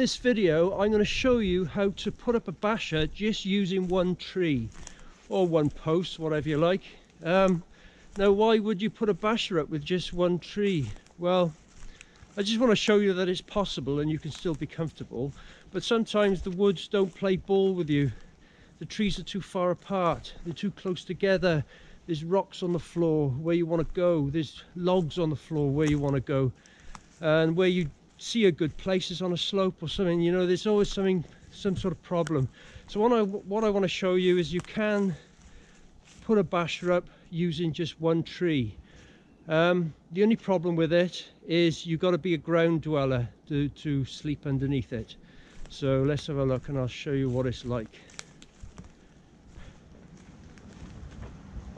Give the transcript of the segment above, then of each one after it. this video, I'm going to show you how to put up a basher just using one tree or one post, whatever you like. Now, why would you put a basher up with just one tree? Well, I just want to show you that it's possible and you can still be comfortable. But sometimes the woods don't play ball with you. The trees are too far apart. They're too close together. There's rocks on the floor where you want to go. There's logs on the floor where you want to go. And where you see a good place is on a slope or something, you know, there's always some sort of problem. So what I want to show you is you can put a basher up using just one tree. The only problem with it is you've got to be a ground dweller to sleep underneath it. So let's have a look and I'll show you what it's like.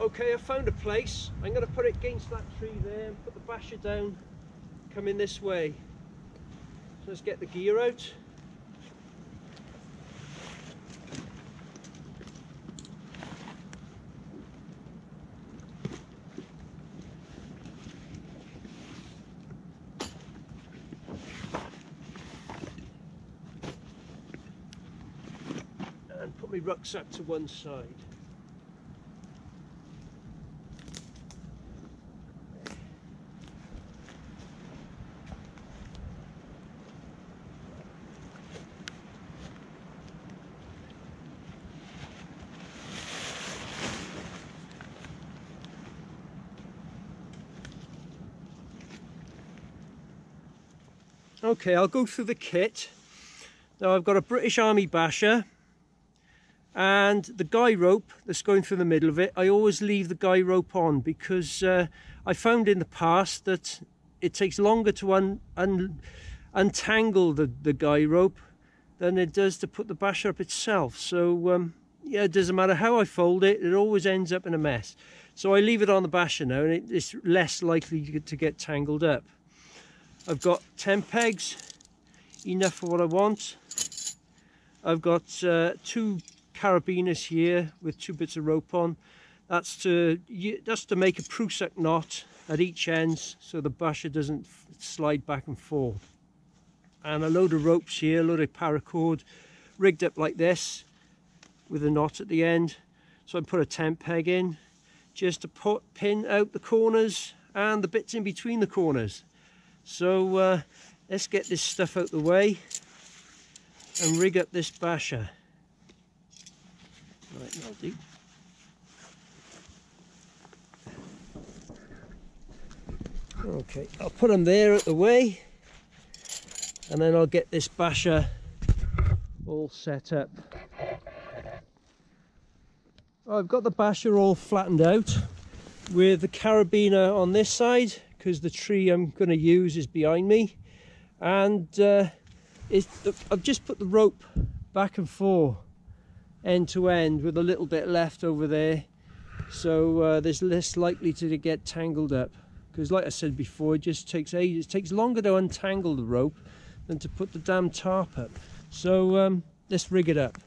Okay, I found a place. I'm going to put it against that tree there and put the basher down, come in this way. So let's get the gear out. And put my rucksack to one side. Okay, I'll go through the kit. Now I've got a British Army basher and the guy rope that's going through the middle of it. I always leave the guy rope on because I found in the past that it takes longer to untangle the guy rope than it does to put the basher up itself. So yeah, it doesn't matter how I fold it, it always ends up in a mess. So I leave it on the basher now and it's less likely to get tangled up. I've got 10 pegs, enough for what I want. I've got two carabiners here with two bits of rope on. That's to make a Prusik knot at each end so the basher doesn't slide back and forth. And a load of ropes here, a load of paracord, rigged up like this with a knot at the end. So I put a 10 peg in just to pin out the corners and the bits in between the corners. So let's get this stuff out the way and rig up this basher. Right, not deep. Okay, I'll put them there out the way and then I'll get this basher all set up. I've got the basher all flattened out with the carabiner on this side, because the tree I'm going to use is behind me, and I've just put the rope back and forth, end to end, with a little bit left over there, so there's less likely to get tangled up, because like I said before, it just takes ages. It takes longer to untangle the rope than to put the damn tarp up. So let's rig it up.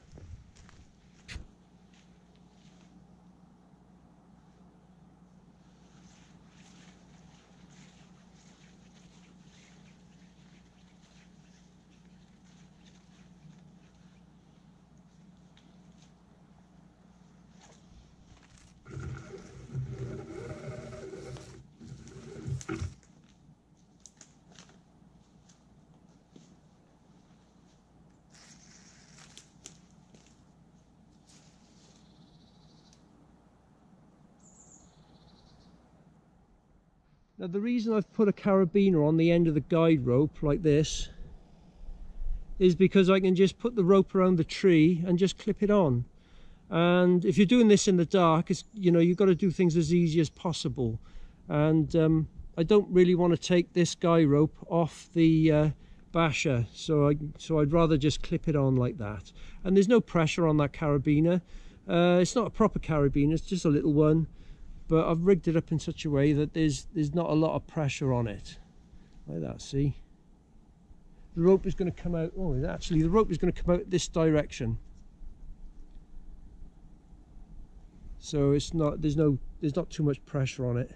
Now the reason I've put a carabiner on the end of the guide rope like this is because I can just put the rope around the tree and just clip it on. And if you're doing this in the dark, it's, you know, you've got to do things as easy as possible. And I don't really want to take this guy rope off the basher, so I'd rather just clip it on like that. And there's no pressure on that carabiner. It's not a proper carabiner, it's just a little one. But I've rigged it up in such a way that there's not a lot of pressure on it. Like that, see? The rope is going to come out, oh, actually the rope is going to come out this direction. So it's not, there's not too much pressure on it.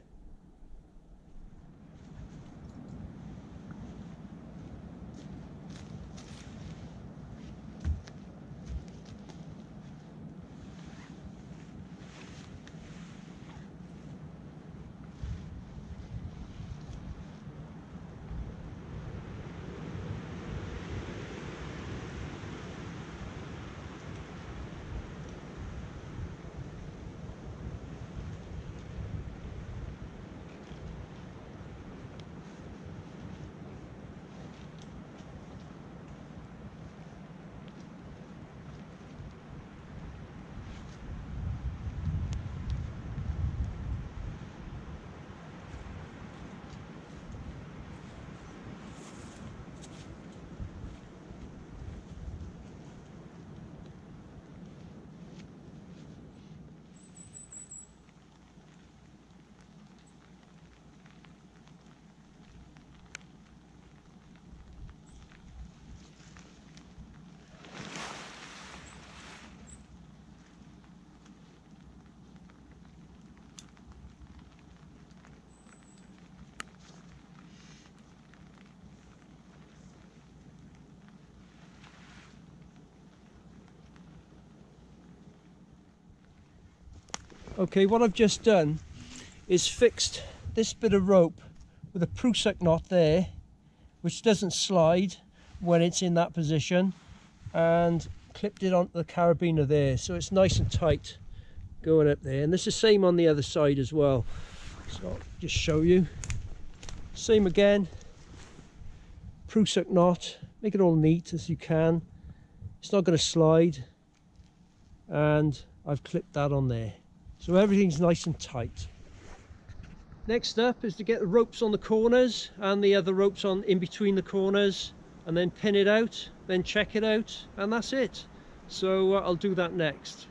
Okay, what I've just done is fixed this bit of rope with a prusik knot there, which doesn't slide when it's in that position, and clipped it onto the carabiner there, so it's nice and tight going up there. And this is the same on the other side as well, so I'll just show you. Same again, prusik knot, make it all neat as you can. It's not going to slide, and I've clipped that on there, so everything's nice and tight. Next up is to get the ropes on the corners and the other ropes on in between the corners, and then pin it out, then check it out, and that's it. So I'll do that next.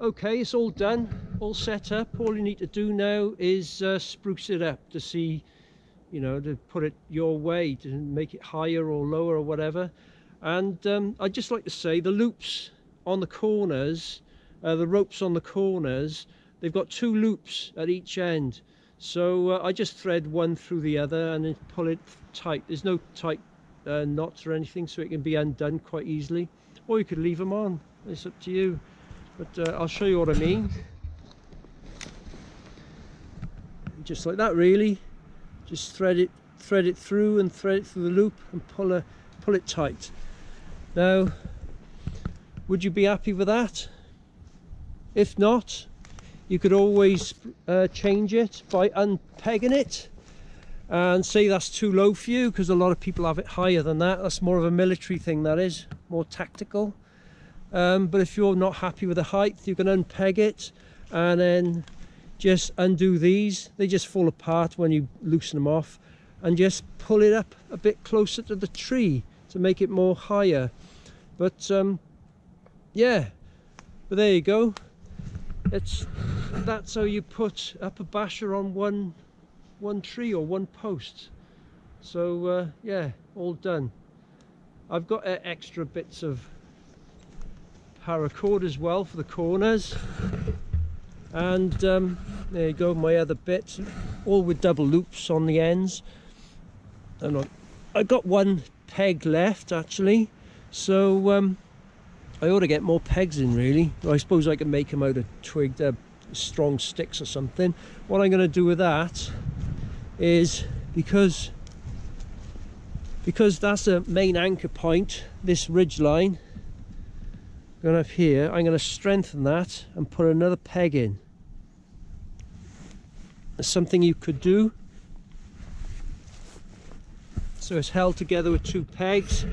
Okay, it's all done, all set up. All you need to do now is spruce it up to see, you know, to put it your way, to make it higher or lower or whatever. And I'd just like to say the loops on the corners, the ropes on the corners, they've got two loops at each end. So I just thread one through the other and then pull it tight. There's no tight knots or anything, so it can be undone quite easily. Or you could leave them on, it's up to you. But I'll show you what I mean. Just like that, really. Just thread it through, and thread it through the loop, and pull it tight. Now, would you be happy with that? If not, you could always change it by unpegging it, and say that's too low for you, because a lot of people have it higher than that. That's more of a military thing. That is more tactical. But if you're not happy with the height, you can unpeg it and then just undo these. They just fall apart when you loosen them off, and just pull it up a bit closer to the tree to make it more higher. But yeah, but there you go. That's how you put up a basher on one tree or one post. So yeah, all done. I've got extra bits of paracord as well for the corners, and there you go, my other bits, all with double loops on the ends. I've got one peg left actually, so I ought to get more pegs in, really. I suppose I can make them out of twigged strong sticks or something. What I'm going to do with that is, because that's a main anchor point, this ridge line going up here, I'm going to strengthen that and put another peg in. That's something you could do. So it's held together with two pegs,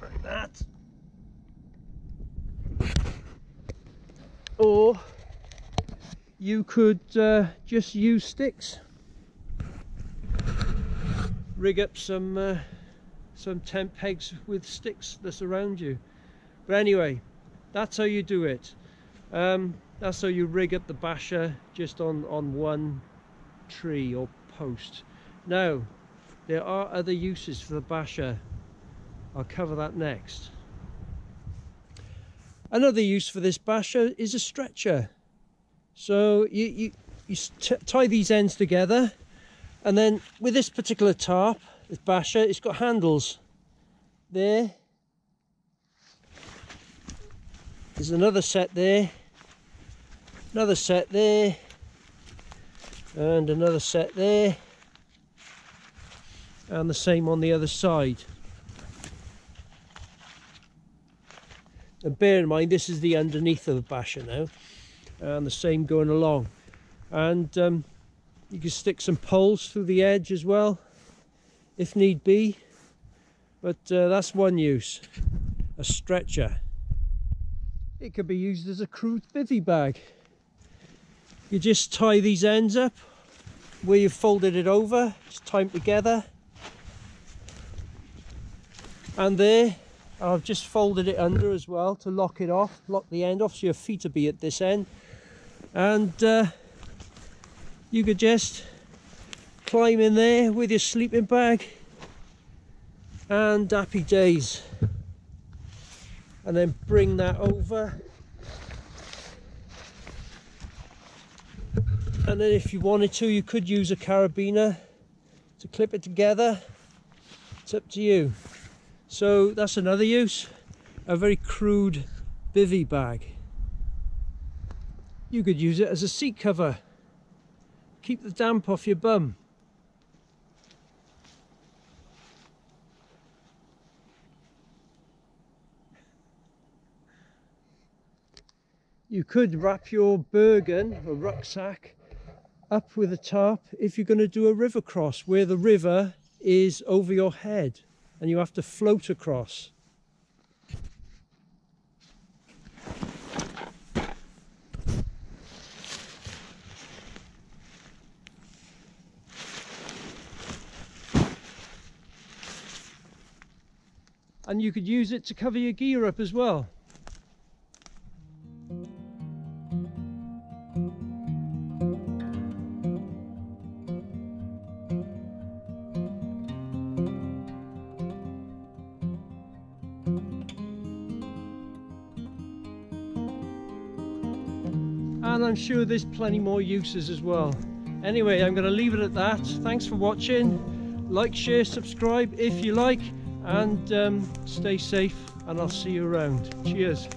like that. Or you could just use sticks, rig up some tent pegs with sticks that's around you. But anyway, that's how you do it. That's how you rig up the basher, just on one tree or post. Now, there are other uses for the basher. I'll cover that next. Another use for this basher is a stretcher. So you tie these ends together, and then with this particular tarp, this basher, it's got handles. There's another set there, and another set there, and the same on the other side. And bear in mind, this is the underneath of the basher now, and the same going along. And you can stick some poles through the edge as well, if need be. But that's one use, a stretcher. It could be used as a crude bivvy bag. You just tie these ends up where you've folded it over, just tie them together. And there, I've just folded it under as well to lock it off, lock the end off, so your feet will be at this end. And you could just climb in there with your sleeping bag, and happy days. And then bring that over, and then if you wanted to, you could use a carabiner to clip it together. It's up to you. So that's another use, a very crude bivvy bag. You could use it as a seat cover, keep the damp off your bum. You could wrap your bergen or rucksack up with a tarp if you're going to do a river cross where the river is over your head and you have to float across. And you could use it to cover your gear up as well. And I'm sure there's plenty more uses as well. Anyway, I'm going to leave it at that. Thanks for watching. Like, share, subscribe if you like, and stay safe, and I'll see you around. Cheers.